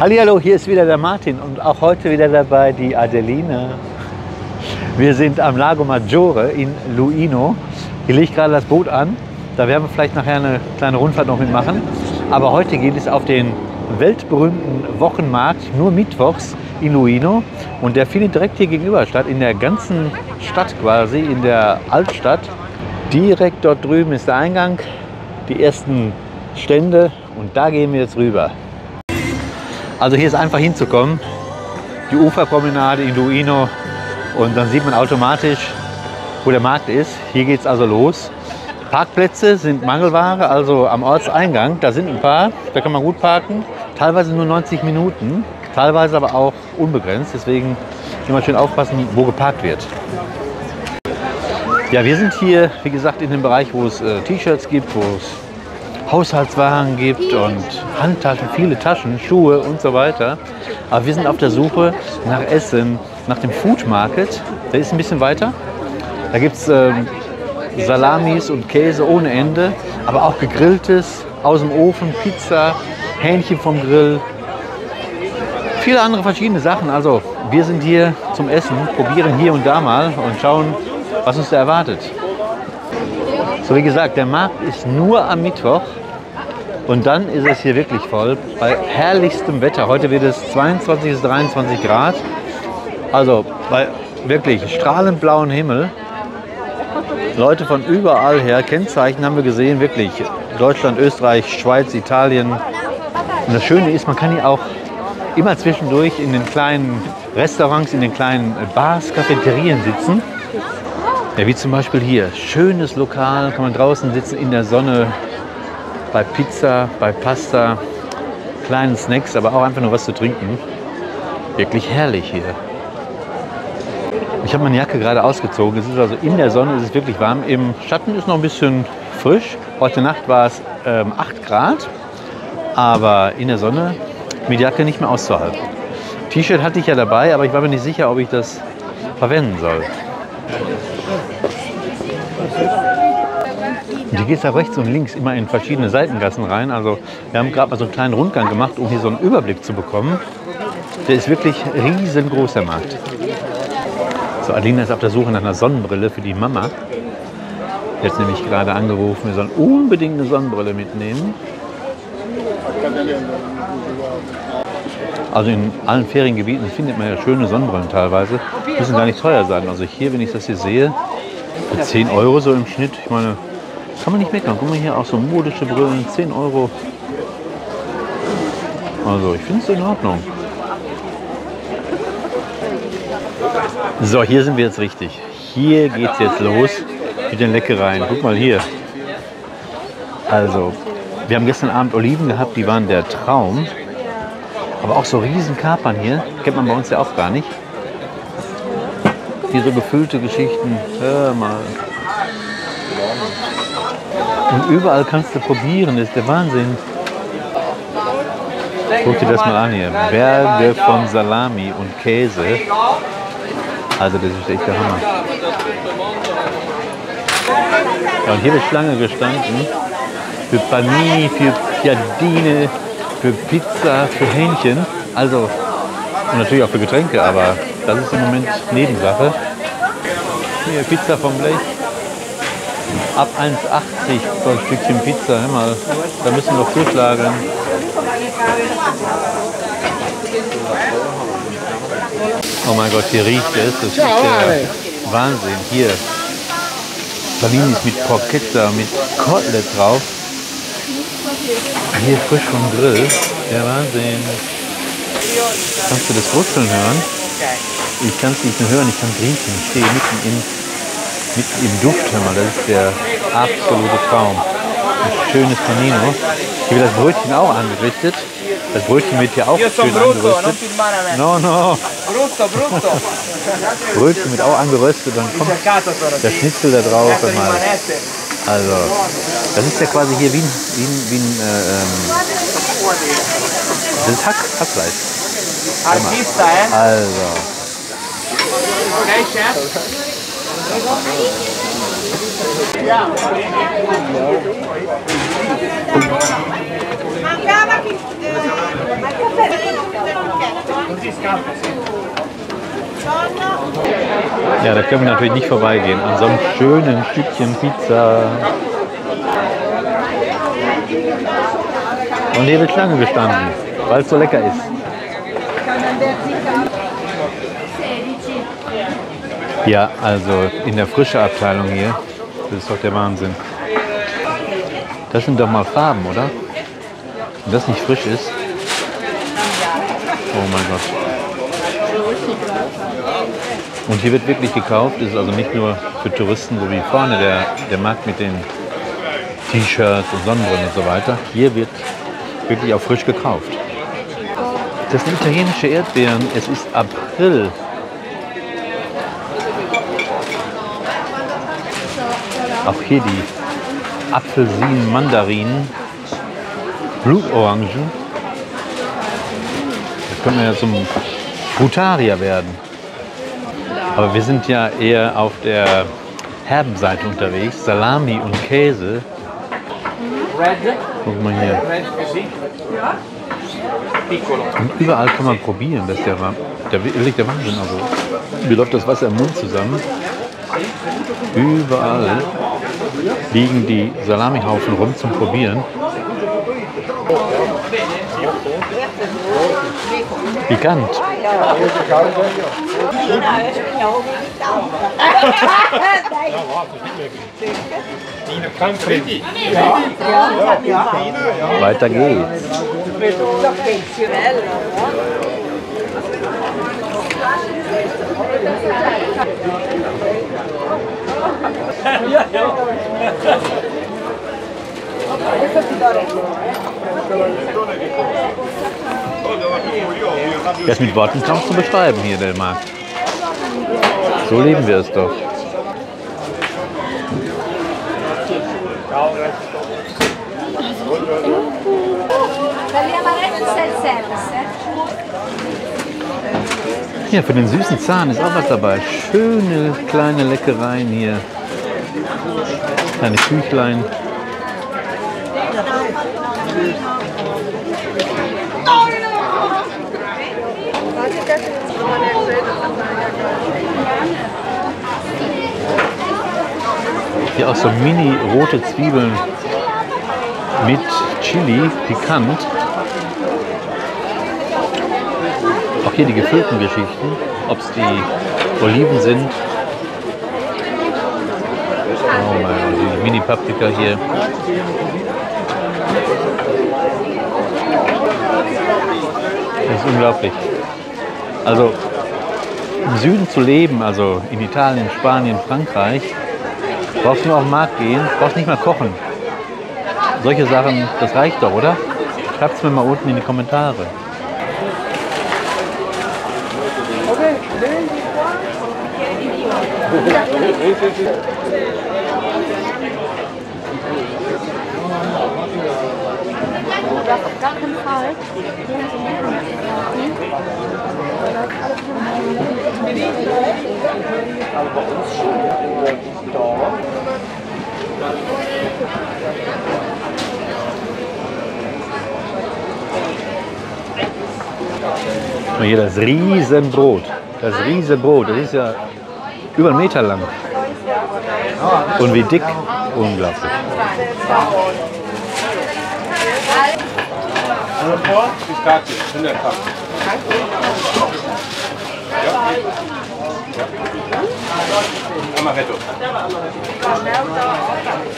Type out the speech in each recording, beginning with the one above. Hallihallo, hier ist wieder der Martin und auch heute wieder dabei die Adeline. Wir sind am Lago Maggiore in Luino. Hier legt gerade das Boot an. Da werden wir vielleicht nachher eine kleine Rundfahrt noch mitmachen. Aber heute geht es auf den weltberühmten Wochenmarkt, nur mittwochs in Luino. Und der findet direkt hier gegenüber statt, in der ganzen Stadt quasi, in der Altstadt. Direkt dort drüben ist der Eingang, die ersten Stände und da gehen wir jetzt rüber. Also hier ist einfach hinzukommen, die Uferpromenade in Luino, und dann sieht man automatisch, wo der Markt ist. Hier geht es also los. Parkplätze sind Mangelware, also am Ortseingang, da sind ein paar, da kann man gut parken. Teilweise nur 90 Minuten, teilweise aber auch unbegrenzt, deswegen immer schön aufpassen, wo geparkt wird. Ja, wir sind hier, wie gesagt, in dem Bereich, wo es T-Shirts gibt, wo es Haushaltswaren gibt und Handtaschen, viele Taschen, Schuhe und so weiter. Aber wir sind auf der Suche nach Essen, nach dem Food Market. Der ist ein bisschen weiter. Da gibt es Salamis und Käse ohne Ende, aber auch gegrilltes, aus dem Ofen, Pizza, Hähnchen vom Grill, viele andere verschiedene Sachen. Also wir sind hier zum Essen, probieren hier und da mal und schauen, was uns da erwartet. So, wie gesagt, der Markt ist nur am Mittwoch und dann ist es hier wirklich voll bei herrlichstem Wetter. Heute wird es 22 bis 23 Grad, also bei wirklich strahlend blauem Himmel. Leute von überall her, Kennzeichen haben wir gesehen, wirklich Deutschland, Österreich, Schweiz, Italien. Und das Schöne ist, man kann hier auch immer zwischendurch in den kleinen Restaurants, in den kleinen Bars, Cafeterien sitzen. Ja, wie zum Beispiel hier, schönes Lokal, kann man draußen sitzen in der Sonne, bei Pizza, bei Pasta, kleinen Snacks, aber auch einfach nur was zu trinken. Wirklich herrlich hier. Ich habe meine Jacke gerade ausgezogen, es ist also in der Sonne, es ist wirklich warm, im Schatten ist noch ein bisschen frisch. Heute Nacht war es 8 Grad, aber in der Sonne mit Jacke nicht mehr auszuhalten. T-Shirt hatte ich ja dabei, aber ich war mir nicht sicher, ob ich das verwenden soll. Und hier geht es nach rechts und links immer in verschiedene Seitengassen rein. Also wir haben gerade mal so einen kleinen Rundgang gemacht, um hier so einen Überblick zu bekommen. Der ist wirklich riesengroß, der Markt. So, Alina ist auf der Suche nach einer Sonnenbrille für die Mama. Jetzt nämlich gerade angerufen, wir sollen unbedingt eine Sonnenbrille mitnehmen. Also in allen Feriengebieten findet man ja schöne Sonnenbrillen teilweise. Die müssen gar nicht teuer sein. Also hier, wenn ich das hier sehe, für 10 Euro so im Schnitt. Ich meine, kann man nicht meckern. Guck mal hier, auch so modische Brillen, 10 Euro. Also ich finde es in Ordnung. So, hier sind wir jetzt richtig. Hier geht es jetzt los mit den Leckereien. Guck mal hier. Also, wir haben gestern Abend Oliven gehabt, die waren der Traum. Aber auch so riesen Kapern hier, kennt man bei uns ja auch gar nicht. Hier so gefüllte Geschichten, hör mal. Und überall kannst du probieren, das ist der Wahnsinn. Guck dir das mal an hier, Berge von Salami und Käse. Also das ist echt der Hammer. Ja, und hier ist Schlange gestanden für Panini, für Piadine, für Pizza, für Hähnchen, also und natürlich auch für Getränke, aber das ist im Moment Nebensache. Hier Pizza vom Blech, ab 1,80 so ein Stückchen Pizza, hör mal, da müssen wir zuschlagen. Oh mein Gott, hier riecht es, das ist der Wahnsinn, hier Paninis mit Porchetta, mit Kotelett drauf. Hier frisch vom Grill, der Wahnsinn. Kannst du das Brutzeln hören? Ich kann es nicht nur hören, ich kann es riechen. Ich stehe mitten im Duft, hör mal, das ist der absolute Traum. Ein schönes Panino. Hier wird das Brötchen auch angerichtet. Das Brötchen wird hier auch schön angeröstet. No, no. Brötchen wird auch angeröstet, dann kommt der Schnitzel da drauf. Also, das ist ja quasi hier wie ein das ist Hackfleisch. Also. Ja, da können wir natürlich nicht vorbeigehen an so einem schönen Stückchen Pizza. Und hier wird Schlange gestanden, weil es so lecker ist. Ja, also in der frische Abteilung hier, das ist doch der Wahnsinn. Das sind doch mal Farben, oder? Wenn das nicht frisch ist. Oh mein Gott. Und hier wird wirklich gekauft, ist also nicht nur für Touristen, so wie vorne der Markt mit den T-Shirts und Sonnenbrillen und so weiter. Hier wird wirklich auch frisch gekauft. Das sind italienische Erdbeeren, es ist April. Auch hier die Apfelsinen, Mandarinen, Blutorangen. Das können wir ja zum Frutarier werden. Aber wir sind ja eher auf der herben Seite unterwegs. Salami und Käse. Guck mal hier. Und überall kann man probieren. Das ist der liegt der Wahnsinn. Also, mir läuft das Wasser im Mund zusammen. Überall liegen die Salamihaufen rum zum Probieren. Pikant. Weiter geht's. Das mit Worten kaum zu beschreiben hier, der Markt. So leben wir es doch. Ja, für den süßen Zahn ist auch was dabei. Schöne kleine Leckereien hier. Kleine Küchlein. Hier auch so mini rote Zwiebeln mit Chili, pikant. Auch hier die gefüllten Geschichten, ob es die Oliven sind. Oh mein Gott, die Mini-Paprika hier. Das ist unglaublich. Also im Süden zu leben, also in Italien, Spanien, Frankreich, brauchst du nur auf den Markt gehen, brauchst nicht mal kochen. Solche Sachen, das reicht doch, oder? Schreibt es mir mal unten in die Kommentare. Und hier das Riesenbrot. Das Riesenbrot, das ist ja über 1 Meter lang. Und wie dick, unglaublich.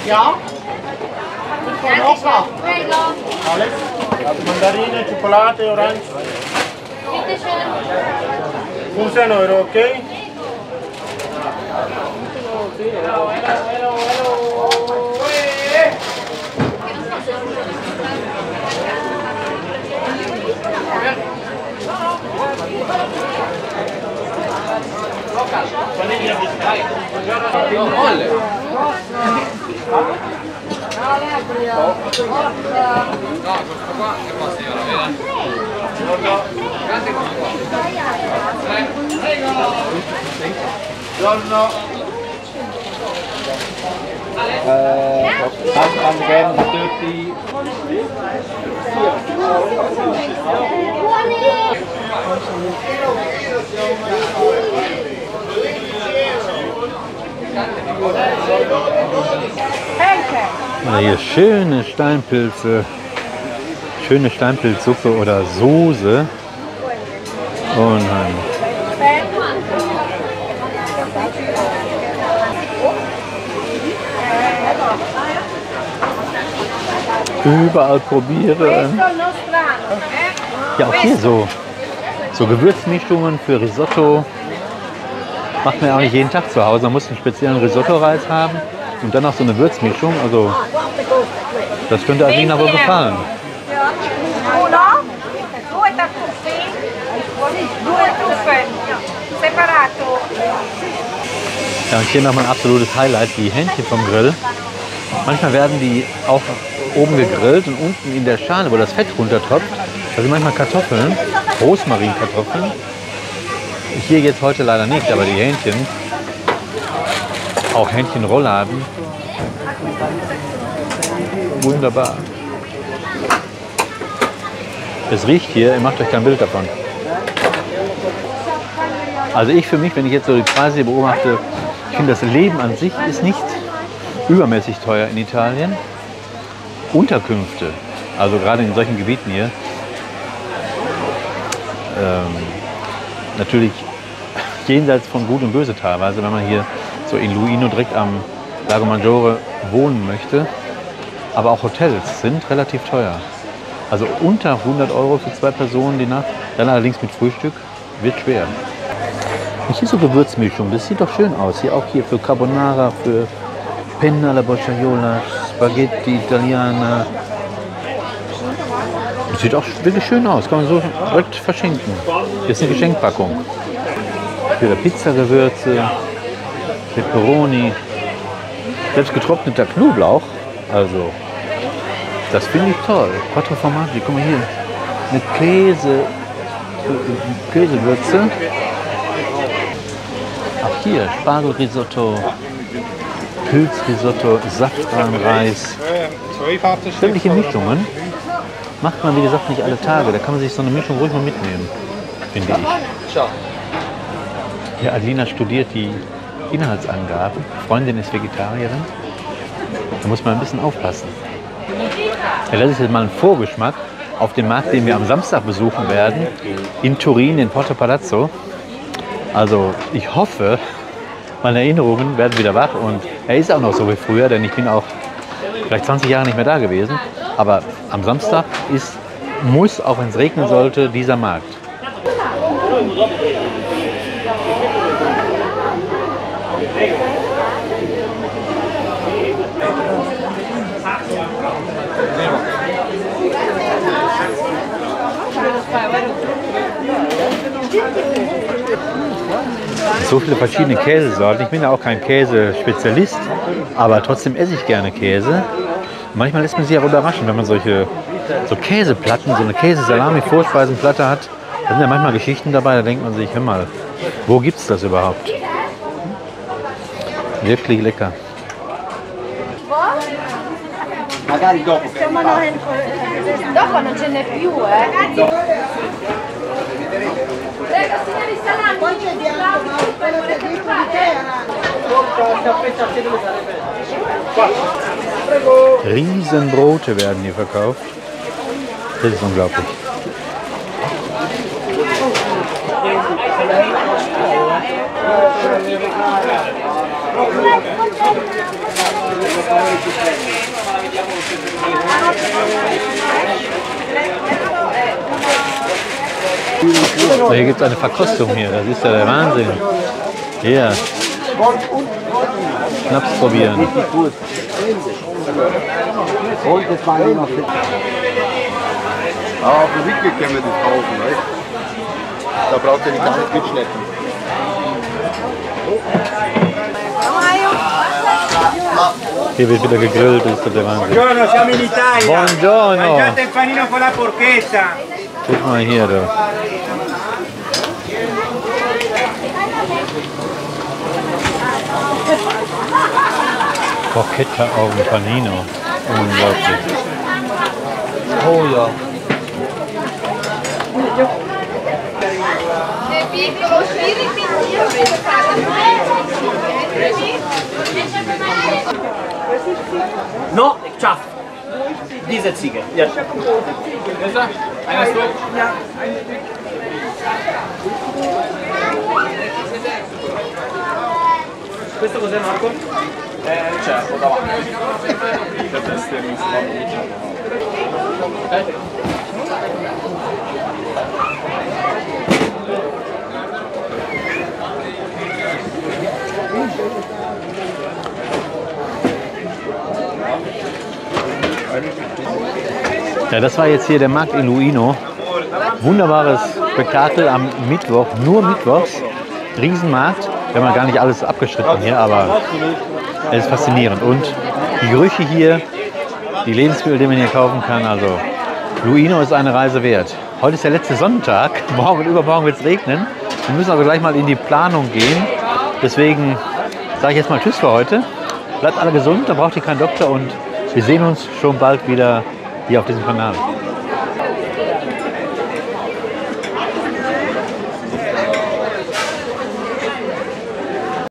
Ja. Alles? Mandarine, Schokolade, Orange. Bitte schön. 15 €, okay? wir hier schöne Steinpilze, schöne Steinpilzsuppe oder Soße. Oh nein. Überall probieren. Ja, auch hier so Gewürzmischungen für Risotto. Macht man ja auch nicht jeden Tag zu Hause. Man muss einen speziellen Risotto-Reis haben und dann noch so eine Würzmischung. Also, das könnte Alina wohl gefallen. Ja, und hier nochmal ein absolutes Highlight, die Hähnchen vom Grill. Manchmal werden die auch oben gegrillt und unten in der Schale, wo das Fett runtertropft, da sind manchmal Kartoffeln, Rosmarinkartoffeln. Hier jetzt heute leider nicht, aber die Hähnchen, auch Hähnchenrolladen, wunderbar. Es riecht hier, ihr macht euch kein Bild davon. Also ich für mich, wenn ich jetzt so die Preise beobachte, ich finde, das Leben an sich ist nicht übermäßig teuer in Italien. Unterkünfte, also gerade in solchen Gebieten hier, natürlich jenseits von Gut und Böse teilweise, wenn man hier so in Luino direkt am Lago Maggiore wohnen möchte. Aber auch Hotels sind relativ teuer. Also unter 100 Euro für 2 Personen die Nacht, dann allerdings mit Frühstück, wird schwer. Und hier so Gewürzmischung, das sieht doch schön aus. Hier auch hier für Carbonara, für Penna alla Bocciaiola, Spaghetti Italiana. Das sieht auch wirklich schön aus, kann man so direkt verschenken. Hier ist eine Geschenkpackung. Für Pizzagewürze, Peperoni, selbst getrockneter Knoblauch. Also, das finde ich toll. Quattro Formaggi, guck mal hier. Mit Käsewürze. Auch hier Spargelrisotto. Pilzrisotto, Safranreis, sämtliche Mischungen. Macht man, wie gesagt, nicht alle Tage. Da kann man sich so eine Mischung ruhig mal mitnehmen, finde ich. Ja, Alina studiert die Inhaltsangaben. Freundin ist Vegetarierin. Da muss man ein bisschen aufpassen. Ja, das ist jetzt mal ein Vorgeschmack auf den Markt, den wir am Samstag besuchen werden. In Turin, in Porto Palazzo. Also, ich hoffe, meine Erinnerungen werden wieder wach und er ist auch noch so wie früher, denn ich bin auch vielleicht 20 Jahre nicht mehr da gewesen. Aber am Samstag muss, auch wenn es regnen sollte, dieser Markt. So viele verschiedene Käsesorten. Ich bin ja auch kein Käsespezialist, aber trotzdem esse ich gerne Käse. Manchmal ist man sich auch überraschend, wenn man solche Käseplatten, so eine Käse-Salami-Vorspeisenplatte hat. Da sind ja manchmal Geschichten dabei, da denkt man sich, hör mal, wo gibt es das überhaupt? Wirklich lecker. Riesenbrote werden hier verkauft. Das ist unglaublich. So, hier gibt es eine Verkostung hier, das ist ja der Wahnsinn. Hier, Schnaps probieren. Auf dem Rückweg können wir das kaufen, da braucht ihr nicht alles mitschleppen. Hier wird wieder gegrillt, das ist der Wahnsinn. Buongiorno, siamo in Italia. Buongiorno. Mangiate il panino con la porchetta. Guck mal hier, da. Porchetta auf dem Panino. Unglaublich. Oh ja. No, Schaf. Diese Ziege. Ja. Eine Stück? Ja, ein Stück. Questo cos'è Marco? Certo, davanti. Per testa mi Ja, das war jetzt hier der Markt in Luino. Wunderbares Spektakel am Mittwoch, nur mittwochs. Riesenmarkt. Wir haben ja gar nicht alles abgeschnitten hier, aber es ist faszinierend. Und die Gerüche hier, die Lebensmittel, die man hier kaufen kann, also Luino ist eine Reise wert. Heute ist der letzte Sonntag, morgen und übermorgen wird es regnen. Wir müssen also gleich mal in die Planung gehen. Deswegen sage ich jetzt mal Tschüss für heute. Bleibt alle gesund, da braucht ihr keinen Doktor und wir sehen uns schon bald wieder hier auf diesem Kanal.